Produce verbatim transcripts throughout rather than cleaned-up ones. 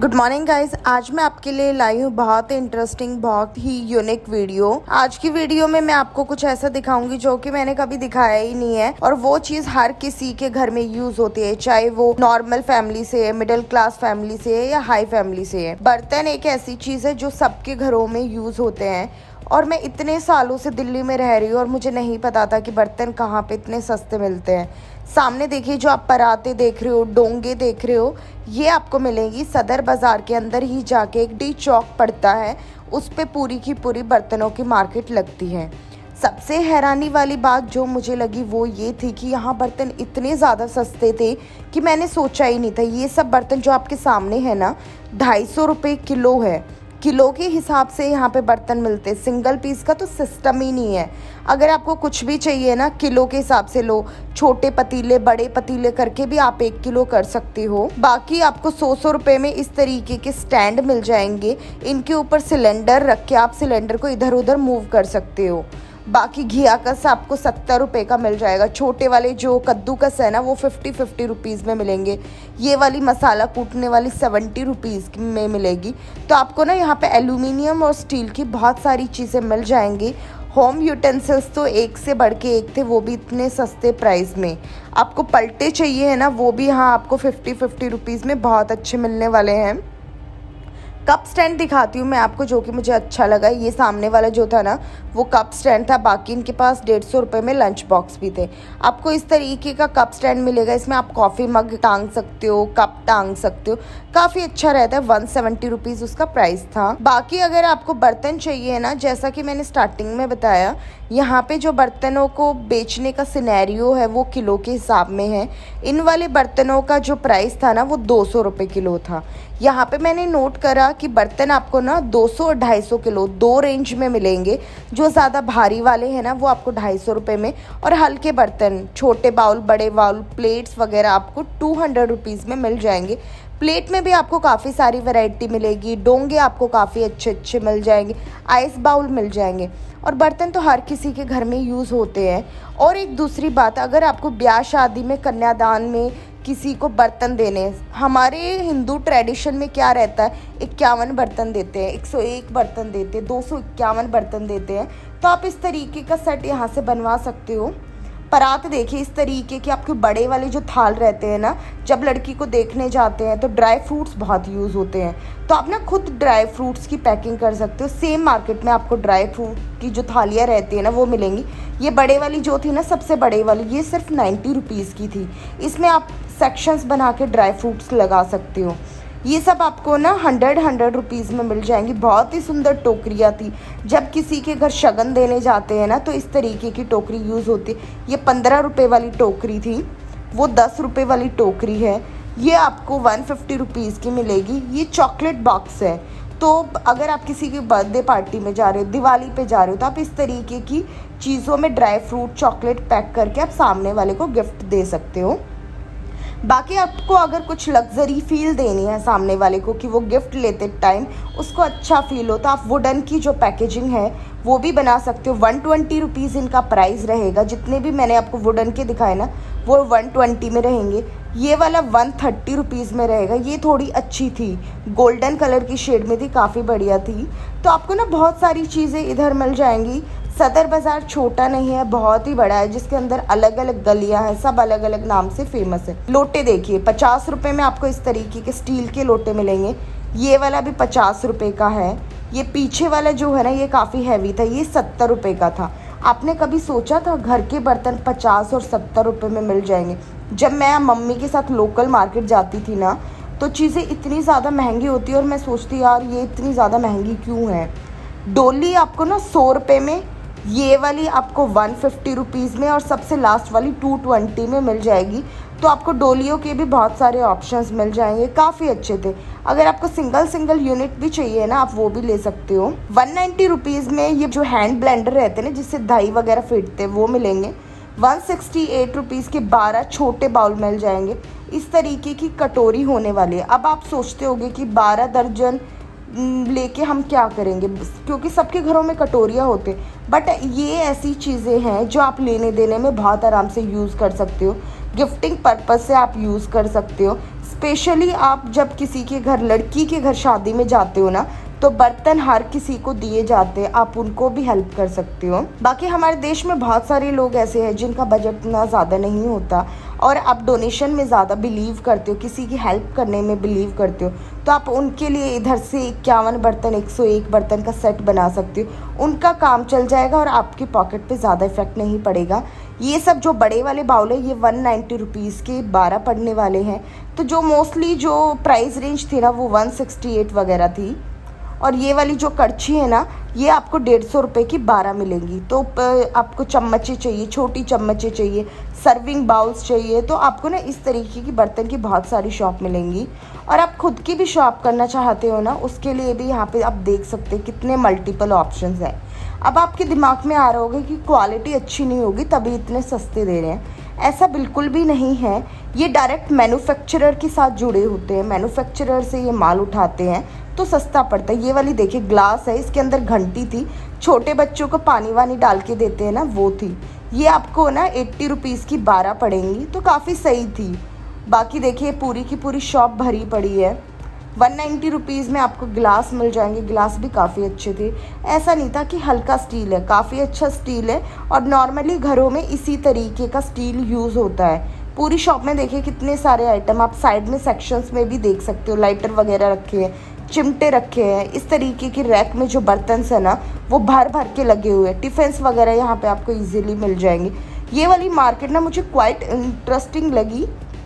Good morning guys, आज मैं आपके लिए लाई हूँ बहुत ही इंटरेस्टिंग, बहुत ही यूनिक वीडियो। आज की वीडियो में मैं आपको कुछ ऐसा दिखाऊंगी जो कि मैंने कभी दिखाया ही नहीं है, और वो चीज हर किसी के घर में यूज होती है, चाहे वो नॉर्मल फैमिली से है, मिडिल क्लास फैमिली से है या हाई फैमिली से है। बर्तन एक ऐसी चीज है जो सबके घरों में यूज होते हैं, और मैं इतने सालों से दिल्ली में रह रही हूँ और मुझे नहीं पता था कि बर्तन कहाँ पे इतने सस्ते मिलते हैं। सामने देखिए जो आप पराते देख रहे हो, डोंगे देख रहे हो, ये आपको मिलेंगी सदर बाज़ार के अंदर ही जाके। एक डी चौक पड़ता है, उस पे पूरी की पूरी बर्तनों की मार्केट लगती है। सबसे हैरानी वाली बात जो मुझे लगी वो ये थी कि यहाँ बर्तन इतने ज़्यादा सस्ते थे कि मैंने सोचा ही नहीं था। ये सब बर्तन जो आपके सामने है ना, ढाई सौ रुपये किलो है, किलो के हिसाब से यहाँ पे बर्तन मिलते। सिंगल पीस का तो सिस्टम ही नहीं है। अगर आपको कुछ भी चाहिए ना, किलो के हिसाब से लो, छोटे पतीले बड़े पतीले करके भी आप एक किलो कर सकते हो। बाकी आपको सौ सौ रुपये में इस तरीके के स्टैंड मिल जाएंगे, इनके ऊपर सिलेंडर रख के आप सिलेंडर को इधर उधर मूव कर सकते हो। बाकी घिया कस आपको सत्तर रुपये का मिल जाएगा, छोटे वाले जो कद्दूकस है ना वो फिफ्टी फिफ्टी रुपीज़ में मिलेंगे, ये वाली मसाला कूटने वाली सेवेंटी रुपीज़ में मिलेगी। तो आपको ना यहाँ पे एल्यूमिनियम और स्टील की बहुत सारी चीज़ें मिल जाएंगी। होम यूटेंसिल्स तो एक से बढ़ के एक थे, वो भी इतने सस्ते प्राइस में। आपको पलटे चाहिए है ना, वो भी हाँ आपको फिफ्टी फिफ्टी रुपीज़ में बहुत अच्छे मिलने वाले हैं। कप स्टैंड दिखाती हूँ मैं आपको, जो कि मुझे अच्छा लगा। ये सामने वाला जो था ना वो कप स्टैंड था, बाकी इनके पास डेढ़ सौ रुपये में लंच बॉक्स भी थे। आपको इस तरीके का कप स्टैंड मिलेगा, इसमें आप कॉफ़ी मग टांग सकते हो, कप टांग सकते हो, काफ़ी अच्छा रहता है। वन सेवेंटी रुपीज़ उसका प्राइस था। बाकी अगर आपको बर्तन चाहिए ना, जैसा कि मैंने स्टार्टिंग में बताया, यहाँ पे जो बर्तनों को बेचने का सिनेरियो है वो किलो के हिसाब में है। इन वाले बर्तनों का जो प्राइस था ना वो दो सौ रुपये किलो था। यहाँ पे मैंने नोट करा कि बर्तन आपको ना दो सौ और दो सौ पचास किलो दो रेंज में मिलेंगे। जो ज़्यादा भारी वाले हैं ना वो आपको दो सौ पचास रुपए में, और हल्के बर्तन छोटे बाउल बड़े बाउल प्लेट्स वगैरह आपको दो सौ रुपीस में मिल जाएंगे। प्लेट में भी आपको काफ़ी सारी वैरायटी मिलेगी, डोंगे आपको काफ़ी अच्छे अच्छे मिल जाएंगे, आइस बाउल मिल जाएंगे, और बर्तन तो हर किसी के घर में यूज़ होते हैं। और एक दूसरी बात, अगर आपको ब्याह शादी में, कन्यादान में किसी को बर्तन देने, हमारे हिंदू ट्रेडिशन में क्या रहता है, इक्यावन बर्तन देते हैं, एक सौ एक बर्तन देते हैं, दो सौ इक्यावन बर्तन देते हैं। तो आप इस तरीके का सेट यहाँ से बनवा सकते हो। परात देखिए इस तरीके के आपके बड़े वाले जो थाल रहते हैं ना, जब लड़की को देखने जाते हैं तो ड्राई फ्रूट्स बहुत यूज़ होते हैं, तो आप ना खुद ड्राई फ्रूट्स की पैकिंग कर सकते हो। सेम मार्केट में आपको ड्राई फ्रूट की जो थालियाँ रहती है ना वो मिलेंगी। ये बड़े वाली जो थी ना, सबसे बड़े वाली, ये सिर्फ नाइन्टी रुपीज़ की थी। इसमें आप सेक्शंस बना के ड्राई फ्रूट्स लगा सकते हो। ये सब आपको ना हंड्रेड हंड्रेड रुपीज़ में मिल जाएंगी। बहुत ही सुंदर टोकरियाँ थी, जब किसी के घर शगन देने जाते हैं ना तो इस तरीके की टोकरी यूज़ होती है। ये पंद्रह रुपये वाली टोकरी थी, वो दस रुपये वाली टोकरी है, ये आपको वन फिफ्टी रुपीज़ की मिलेगी। ये चॉकलेट बॉक्स है, तो अगर आप किसी की बर्थडे पार्टी में जा रहे हो, दिवाली पे जा रहे हो, तो आप इस तरीके की चीज़ों में ड्राई फ्रूट चॉकलेट पैक करके आप सामने वाले को गिफ्ट दे सकते हो। बाकी आपको अगर कुछ लग्जरी फील देनी है सामने वाले को, कि वो गिफ्ट लेते टाइम उसको अच्छा फील हो, तो आप वुडन की जो पैकेजिंग है वो भी बना सकते हो। वन ट्वेंटी रुपीज़ इनका प्राइस रहेगा। जितने भी मैंने आपको वुडन के दिखाए ना वो वन ट्वेंटी में रहेंगे। ये वाला वन थर्टी रुपीज़ में रहेगा। ये थोड़ी अच्छी थी, गोल्डन कलर की शेड में थी, काफ़ी बढ़िया थी। तो आपको ना बहुत सारी चीज़ें इधर मिल जाएंगी। सदर बाज़ार छोटा नहीं है, बहुत ही बड़ा है, जिसके अंदर अलग अलग गलियां हैं, सब अलग अलग नाम से फेमस है। लोटे देखिए पचास रुपये में आपको इस तरीके के स्टील के लोटे मिलेंगे। ये वाला भी पचास रुपये का है। ये पीछे वाला जो है ना ये काफ़ी हैवी था, ये सत्तर रुपये का था। आपने कभी सोचा था घर के बर्तन पचास और सत्तर रुपये में मिल जाएंगे? जब मैं मम्मी के साथ लोकल मार्केट जाती थी ना तो चीज़ें इतनी ज़्यादा महंगी होती और मैं सोचती यार ये इतनी ज़्यादा महंगी क्यों है। डोली आपको ना सौ रुपये में, ये वाली आपको वन फिफ्टी रुपीज़ में, और सबसे लास्ट वाली टू ट्वेंटी में मिल जाएगी। तो आपको डोलियों के भी बहुत सारे ऑप्शंस मिल जाएंगे, काफ़ी अच्छे थे। अगर आपको सिंगल सिंगल यूनिट भी चाहिए ना आप वो भी ले सकते हो। वन नाइन्टी रुपीज़ में ये जो हैंड ब्लेंडर रहते हैं ना जिससे दही वगैरह फेंटते हैं वो मिलेंगे। वन सिक्सटी एट रुपीज़ के बारह छोटे बाउल मिल जाएंगे। इस तरीके की कटोरी होने वाली है। अब आप सोचते होगे कि बारह दर्जन लेके हम क्या करेंगे, क्योंकि सबके घरों में कटोरियाँ होते, बट ये ऐसी चीज़ें हैं जो आप लेने देने में बहुत आराम से यूज़ कर सकते हो, गिफ्टिंग पर्पस से आप यूज़ कर सकते हो। स्पेशली आप जब किसी के घर, लड़की के घर शादी में जाते हो ना, तो बर्तन हर किसी को दिए जाते हैं, आप उनको भी हेल्प कर सकते हो। बाकी हमारे देश में बहुत सारे लोग ऐसे हैं जिनका बजट ना ज़्यादा नहीं होता और आप डोनेशन में ज़्यादा बिलीव करते हो, किसी की हेल्प करने में बिलीव करते हो, तो आप उनके लिए इधर से इक्यावन बर्तन, एक सौ एक बर्तन का सेट बना सकते हो। उनका काम चल जाएगा और आपकी पॉकेट पे ज़्यादा इफेक्ट नहीं पड़ेगा। ये सब जो बड़े वाले बाउल है ये वन नाइन्टी रुपीज़ के बारह पड़ने वाले हैं, तो जो मोस्टली जो प्राइस रेंज थी ना वो वन सिक्सटी एट वगैरह थी। और ये वाली जो कड़छी है ना ये आपको डेढ़ सौ रुपये की बारह मिलेंगी। तो आपको चम्मचे चाहिए, छोटी चम्मचे चाहिए, सर्विंग बाउल्स चाहिए, तो आपको ना इस तरीके की बर्तन की बहुत सारी शॉप मिलेंगी। और आप खुद की भी शॉप करना चाहते हो ना, उसके लिए भी यहाँ पे आप देख सकते हैं कितने मल्टीपल ऑप्शंस हैं। अब आपके दिमाग में आ रहा होगा कि क्वालिटी अच्छी नहीं होगी तभी इतने सस्ते दे रहे हैं, ऐसा बिल्कुल भी नहीं है। ये डायरेक्ट मैन्युफैक्चरर के साथ जुड़े होते हैं, मैन्युफैक्चरर से ये माल उठाते हैं तो सस्ता पड़ता है। ये वाली देखिए ग्लास है, इसके अंदर घंटी थी, छोटे बच्चों को पानी वानी डाल के देते हैं ना, वो थी। ये आपको ना एट्टी रुपीज़ की बारह पड़ेंगी, तो काफ़ी सही थी। बाकी देखिए पूरी की पूरी शॉप भरी पड़ी है। वन नाइन्टी रुपीज़ में आपको ग्लास मिल जाएंगे, ग्लास भी काफ़ी अच्छे थे, ऐसा नहीं था कि हल्का स्टील है, काफ़ी अच्छा स्टील है। और नॉर्मली घरों में इसी तरीके का स्टील यूज़ होता है। पूरी शॉप में देखिए कितने सारे आइटम, आप साइड में सेक्शंस में भी देख सकते हो, लाइटर वगैरह रखे हैं, चिमटे रखे हैं, इस तरीके की रैक में जो बर्तन है ना वो भर भर के लगे हुए हैं। टिफिन्स वगैरह यहाँ पर आपको ईजिली मिल जाएंगे। ये वाली मार्केट ना मुझे क्वाइट इंटरेस्टिंग लगी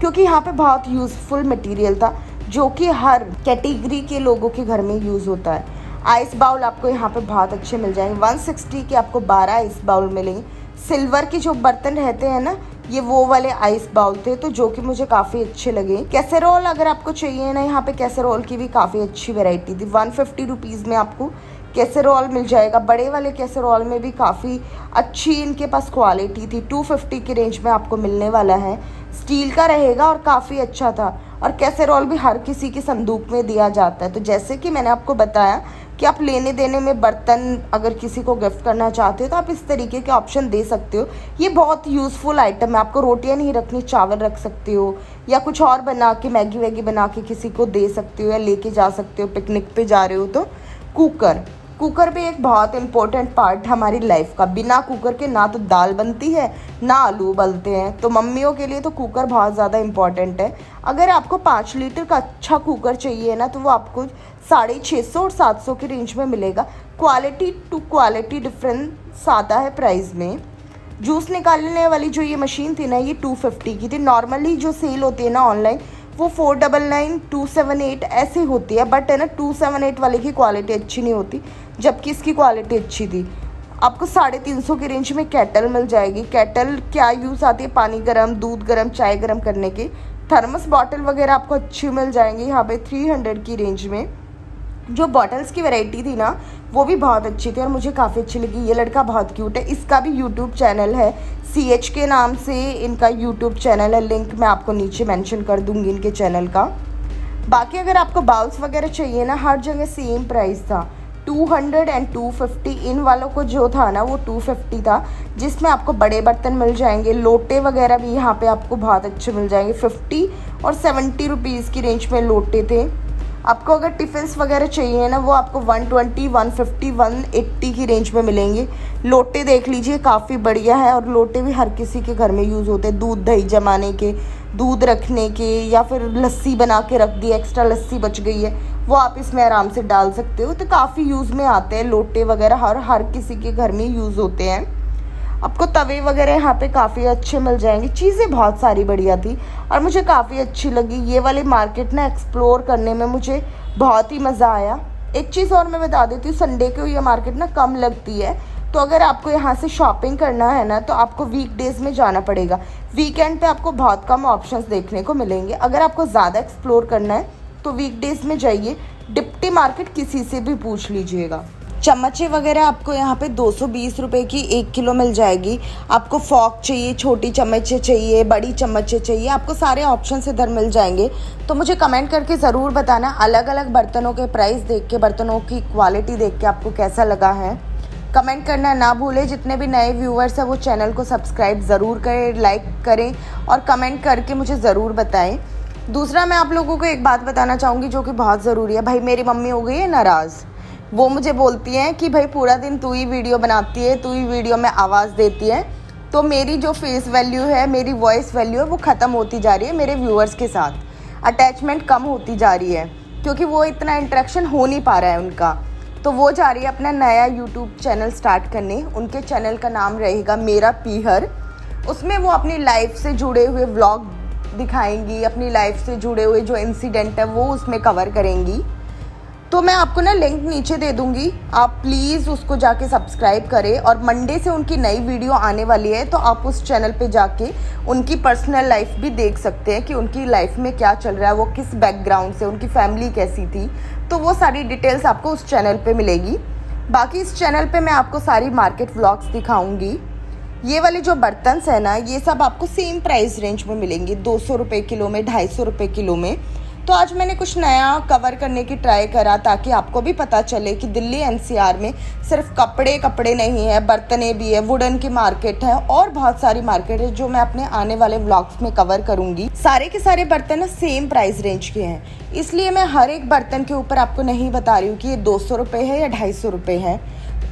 क्योंकि यहाँ पर बहुत यूज़फुल मटीरियल था जो कि हर कैटेगरी के लोगों के घर में यूज़ होता है। आइस बाउल आपको यहाँ पे बहुत अच्छे मिल जाएंगे, वन सिक्सटी के आपको बारह आइस बाउल मिलेंगे। सिल्वर के जो बर्तन रहते हैं ना ये वो वाले आइस बाउल थे, तो जो कि मुझे काफ़ी अच्छे लगे। कैसेरोल अगर आपको चाहिए ना, यहाँ पे कैसेरोल की भी काफ़ी अच्छी वेराइटी थी। वन फिफ्टी रुपीज़ में आपको कैसेरोल मिल जाएगा। बड़े वाले कैसेरोल में भी काफ़ी अच्छी इनके पास क्वालिटी थी, टू फिफ्टी की रेंज में आपको मिलने वाला है। स्टील का रहेगा और काफ़ी अच्छा था। और कैसेरोल भी हर किसी के संदूक में दिया जाता है। तो जैसे कि मैंने आपको बताया कि आप लेने देने में बर्तन अगर किसी को गिफ्ट करना चाहते हो तो आप इस तरीके के ऑप्शन दे सकते हो। ये बहुत यूज़फुल आइटम है, आपको रोटियां नहीं रखनी, चावल रख सकते हो या कुछ और बना के, मैगी वैगी बना के किसी को दे सकते हो या लेके जा सकते हो पिकनिक पे जा रहे हो तो। कुकर कुकर भी एक बहुत इम्पोर्टेंट पार्ट हमारी लाइफ का। बिना कुकर के ना तो दाल बनती है ना आलू उबलते हैं, तो मम्मियों के लिए तो कुकर बहुत ज़्यादा इम्पॉर्टेंट है। अगर आपको पाँच लीटर का अच्छा कुकर चाहिए ना तो वो आपको साढ़े छः सौ और सात सौ की रेंज में मिलेगा। क्वालिटी टू क्वालिटी डिफरेंस आता है प्राइस में। जूस निकालने वाली जो ये मशीन थी ना ये टू फिफ्टी की थी। नॉर्मली जो सेल होती है ना ऑनलाइन वो four double nine two seven eight ऐसे होती है, बट है ना टू सेवन एट वाले की क्वालिटी अच्छी नहीं होती, जबकि इसकी क्वालिटी अच्छी थी। आपको साढ़े तीन सौ की रेंज में कैटल मिल जाएगी। कैटल क्या यूज़ आती है, पानी गरम, दूध गरम, चाय गरम करने के। थर्मस बॉटल वगैरह आपको अच्छी मिल जाएंगी यहाँ पे थ्री हंड्रेड की रेंज में। जो बॉटल्स की वैरायटी थी ना वो भी बहुत अच्छी थी और मुझे काफ़ी अच्छी लगी। ये लड़का बहुत क्यूट है, इसका भी यूट्यूब चैनल है, सी एच के नाम से इनका यूट्यूब चैनल है। लिंक मैं आपको नीचे मेंशन कर दूंगी इनके चैनल का। बाकी अगर आपको बाउल्स वगैरह चाहिए ना हर जगह सेम प्राइस था, two hundred and two fifty. इन वालों को जो था ना वो टू फिफ्टी था, जिसमें आपको बड़े बर्तन मिल जाएंगे। लोटे वगैरह भी यहाँ पे आपको बहुत अच्छे मिल जाएंगे, फिफ्टी और सेवेंटी रुपीज़ की रेंज में लोटे थे। आपको अगर टिफ़िन्स वगैरह चाहिए ना वो आपको one twenty, one fifty, one eighty की रेंज में मिलेंगे। लोटे देख लीजिए काफ़ी बढ़िया है और लोटे भी हर किसी के घर में यूज़ होते हैं, दूध दही जमाने के, दूध रखने के, या फिर लस्सी बना के रख दी, एक्स्ट्रा लस्सी बच गई है वो आप इसमें आराम से डाल सकते हो। तो काफ़ी यूज़ में आते हैं लोटे वगैरह, हर हर किसी के घर में यूज़ होते हैं। आपको तवे वगैरह यहाँ पे काफ़ी अच्छे मिल जाएंगे। चीज़ें बहुत सारी बढ़िया थी और मुझे काफ़ी अच्छी लगी। ये वाली मार्केट ना एक्सप्लोर करने में मुझे बहुत ही मज़ा आया। एक चीज़ और मैं बता देती हूँ, संडे को ये मार्केट ना कम लगती है, तो अगर आपको यहाँ से शॉपिंग करना है ना तो आपको वीकडेज़ में जाना पड़ेगा। वीकेंड पे आपको बहुत कम ऑप्शंस देखने को मिलेंगे। अगर आपको ज़्यादा एक्सप्लोर करना है तो वीकडेज़ में जाइए। डिप्टी मार्केट किसी से भी पूछ लीजिएगा। चम्मचे वगैरह आपको यहाँ पे दो सौ बीस रुपये की एक किलो मिल जाएगी। आपको फॉक चाहिए, छोटी चम्मचे चाहिए, बड़ी चम्मचे चाहिए, आपको सारे ऑप्शन इधर मिल जाएंगे। तो मुझे कमेंट करके ज़रूर बताना, अलग अलग बर्तनों के प्राइस देख के, बर्तनों की क्वालिटी देख के आपको कैसा लगा है। कमेंट करना ना भूलें। जितने भी नए व्यूअर्स हैं वो चैनल को सब्सक्राइब ज़रूर करें, लाइक करें और कमेंट करके मुझे ज़रूर बताएं। दूसरा मैं आप लोगों को एक बात बताना चाहूँगी जो कि बहुत ज़रूरी है। भाई मेरी मम्मी हो गई है नाराज़, वो मुझे बोलती हैं कि भाई पूरा दिन तू ही वीडियो बनाती है, तू ही वीडियो में आवाज़ देती है, तो मेरी जो फेस वैल्यू है, मेरी वॉइस वैल्यू है, वो ख़त्म होती जा रही है। मेरे व्यूअर्स के साथ अटैचमेंट कम होती जा रही है क्योंकि वो इतना इंटरेक्शन हो नहीं पा रहा है उनका। तो वो जा रही है अपना नया यूट्यूब चैनल स्टार्ट करने। उनके चैनल का नाम रहेगा मेरा पीहर। उसमें वो अपनी लाइफ से जुड़े हुए व्लॉग दिखाएंगी, अपनी लाइफ से जुड़े हुए जो इंसिडेंट है वो उसमें कवर करेंगी। तो मैं आपको ना लिंक नीचे दे दूँगी, आप प्लीज़ उसको जाके सब्सक्राइब करें। और मंडे से उनकी नई वीडियो आने वाली है, तो आप उस चैनल पे जाके उनकी पर्सनल लाइफ भी देख सकते हैं कि उनकी लाइफ में क्या चल रहा है, वो किस बैकग्राउंड से, उनकी फैमिली कैसी थी, तो वो सारी डिटेल्स आपको उस चैनल पे मिलेगी। बाकी इस चैनल पर मैं आपको सारी मार्केट व्लॉग्स दिखाऊँगी। ये वाले जो बर्तन्स है ना, ये सब आपको सेम प्राइस रेंज में मिलेंगे, दो सौ रुपये किलो में, ढाई सौ रुपये किलो में। तो आज मैंने कुछ नया कवर करने की ट्राई करा ताकि आपको भी पता चले कि दिल्ली एनसीआर में सिर्फ कपड़े कपड़े नहीं है, बर्तने भी है, वुडन की मार्केट है और बहुत सारी मार्केट है जो मैं अपने आने वाले व्लॉग्स में कवर करूँगी। सारे के सारे बर्तन सेम प्राइस रेंज के हैं, इसलिए मैं हर एक बर्तन के ऊपर आपको नहीं बता रही हूँ कि ये दो सौ रुपये है या ढाई सौ रुपये है।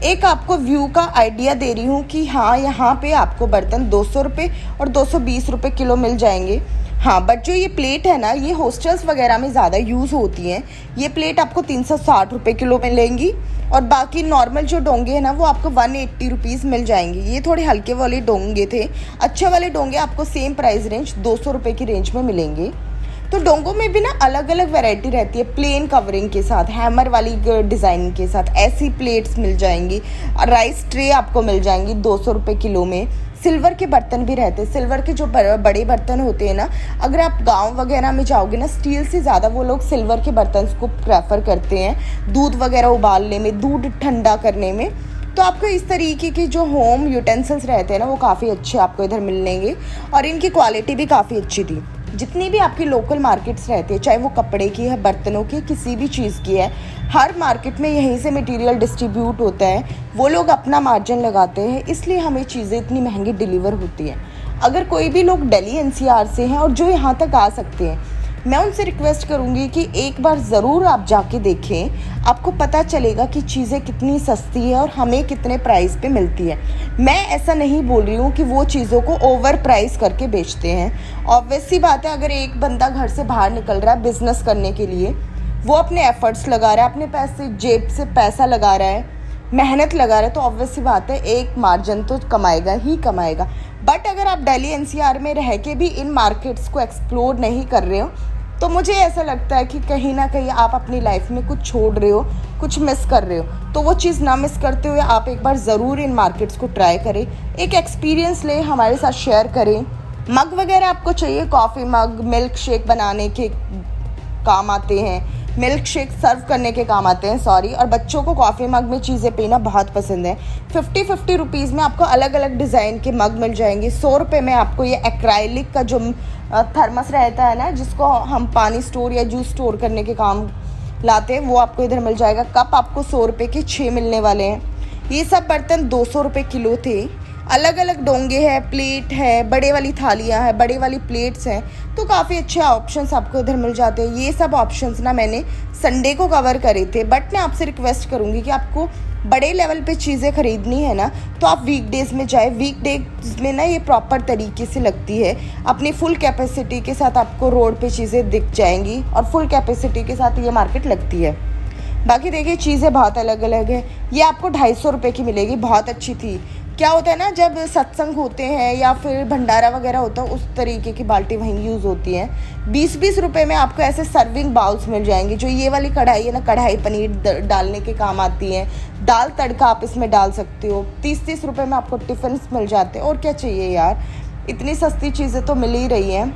एक आपको व्यू का आइडिया दे रही हूँ कि हाँ यहाँ पे आपको बर्तन दो सौ रुपये और दो सौ बीस रुपये किलो मिल जाएंगे। हाँ, बट जो ये प्लेट है ना, ये हॉस्टल्स वगैरह में ज़्यादा यूज़ होती हैं। ये प्लेट आपको तीन सौ साठ रुपये किलो मिलेंगी और बाकी नॉर्मल जो डोंगे हैं ना वो आपको वन एट्टी रुपीज़ मिल जाएंगे। ये थोड़े हल्के वाले डोंगे थे, अच्छे वाले डोंगे आपको सेम प्राइस रेंज दो सौ रुपये की रेंज में मिलेंगे। तो डोंगों में भी ना अलग अलग वैरायटी रहती है, प्लेन कवरिंग के साथ, हैमर वाली डिज़ाइन के साथ ऐसी प्लेट्स मिल जाएंगी। राइस ट्रे आपको मिल जाएंगी दो सौ रुपये किलो में। सिल्वर के बर्तन भी रहते हैं, सिल्वर के जो बड़े बर्तन होते हैं ना, अगर आप गांव वगैरह में जाओगे ना, स्टील से ज़्यादा वो लोग सिल्वर के बर्तन को प्रेफर करते हैं दूध वगैरह उबालने में, दूध ठंडा करने में। तो आपको इस तरीके के जो होम यूटेंसिल्स रहते हैं ना, वो काफ़ी अच्छे आपको इधर मिलेंगे और इनकी क्वालिटी भी काफ़ी अच्छी थी। जितनी भी आपकी लोकल मार्केट्स रहती है, चाहे वो कपड़े की है, बर्तनों की, किसी भी चीज़ की है, हर मार्केट में यहीं से मटेरियल डिस्ट्रीब्यूट होता है। वो लोग अपना मार्जिन लगाते हैं, इसलिए हमें चीज़ें इतनी महंगी डिलीवर होती हैं। अगर कोई भी लोग दिल्ली एनसीआर से हैं और जो यहाँ तक आ सकते हैं, मैं उनसे रिक्वेस्ट करूँगी कि एक बार ज़रूर आप जाके देखें, आपको पता चलेगा कि चीज़ें कितनी सस्ती है और हमें कितने प्राइस पे मिलती है। मैं ऐसा नहीं बोल रही हूँ कि वो चीज़ों को ओवर प्राइस करके बेचते हैं। ऑब्वियस सी बात है, अगर एक बंदा घर से बाहर निकल रहा है बिज़नेस करने के लिए, वो अपने एफर्ट्स लगा रहा है, अपने पैसे जेब से पैसा लगा रहा है, मेहनत लगा रहा है, तो ऑब्वियस सी बात है एक मार्जिन तो कमाएगा ही कमाएगा। बट अगर आप दिल्ली एनसीआर में रह के भी इन मार्केट्स को एक्सप्लोर नहीं कर रहे हो, तो मुझे ऐसा लगता है कि कहीं ना कहीं आप अपनी लाइफ में कुछ छोड़ रहे हो, कुछ मिस कर रहे हो। तो वो चीज़ ना मिस करते हुए आप एक बार ज़रूर इन मार्केट्स को ट्राई करें, एक एक्सपीरियंस लें, हमारे साथ शेयर करें। मग वगैरह आपको चाहिए, कॉफ़ी मग मिल्क शेक बनाने के काम आते हैं, मिल्क शेक सर्व करने के काम आते हैं, सॉरी। और बच्चों को कॉफ़ी मग में चीज़ें पीना बहुत पसंद है। फिफ्टी फिफ्टी रुपीज़ में आपको अलग अलग डिज़ाइन के मग मिल जाएंगे। सौ रुपये में आपको ये एक्राइलिक का जो थर्मस रहता है ना, जिसको हम पानी स्टोर या जूस स्टोर करने के काम लाते हैं, वो आपको इधर मिल जाएगा। कप आपको सौ रुपये के छः मिलने वाले हैं। ये सब बर्तन दो सौ रुपये किलो थे। अलग अलग डोंगे है, प्लेट है, बड़े वाली थालियाँ हैं, बड़े वाली प्लेट्स हैं, तो काफ़ी अच्छे ऑप्शंस आपको इधर मिल जाते हैं। ये सब ऑप्शंस ना मैंने संडे को कवर करे थे, बट मैं आपसे रिक्वेस्ट करूँगी कि आपको बड़े लेवल पे चीज़ें खरीदनी है ना, तो आप वीकडेज़ में जाए। वीकडेज में ना ये प्रॉपर तरीके से लगती है, अपनी फुल कैपेसिटी के साथ आपको रोड पे चीज़ें दिख जाएंगी और फुल कैपेसिटी के साथ ये मार्केट लगती है। बाकी देखिए चीज़ें बहुत अलग अलग है। ये आपको ढाई सौ रुपये की मिलेगी, बहुत अच्छी थी। क्या होता है ना, जब सत्संग होते हैं या फिर भंडारा वगैरह होता है, उस तरीके की बाल्टी वहीं यूज़ होती है। बीस बीस रुपए में आपको ऐसे सर्विंग बाउल्स मिल जाएंगे। जो ये वाली कढ़ाई है ना, कढ़ाई पनीर डालने के काम आती है, दाल तड़का आप इसमें डाल सकते हो। तीस तीस रुपए में आपको टिफ़िन मिल जाते हैं। और क्या चाहिए यार, इतनी सस्ती चीज़ें तो मिल ही रही हैं।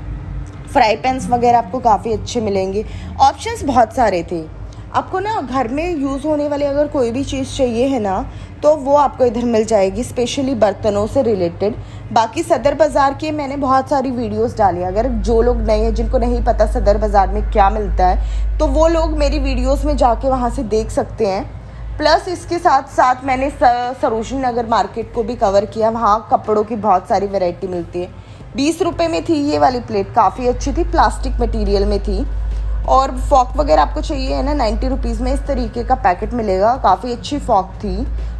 फ्राई पैन्स वगैरह आपको काफ़ी अच्छे मिलेंगे। ऑप्शंस बहुत सारे थे। आपको ना घर में यूज़ होने वाली अगर कोई भी चीज़ चाहिए है ना, तो वो आपको इधर मिल जाएगी, स्पेशली बर्तनों से रिलेटेड। बाकी सदर बाज़ार के मैंने बहुत सारी वीडियोस डाली। अगर जो लोग नए हैं, जिनको नहीं पता सदर बाज़ार में क्या मिलता है, तो वो लोग मेरी वीडियोस में जाके वहाँ से देख सकते हैं। प्लस इसके साथ साथ मैंने सरोजनी नगर मार्केट को भी कवर किया, वहाँ कपड़ों की बहुत सारी वेराइटी मिलती है। बीस रुपये में थी ये वाली प्लेट, काफ़ी अच्छी थी, प्लास्टिक मटेरियल में थी। और फॉक वगैरह आपको चाहिए है ना, नाइन्टी रुपीज़ में इस तरीके का पैकेट मिलेगा, काफ़ी अच्छी फॉक थी।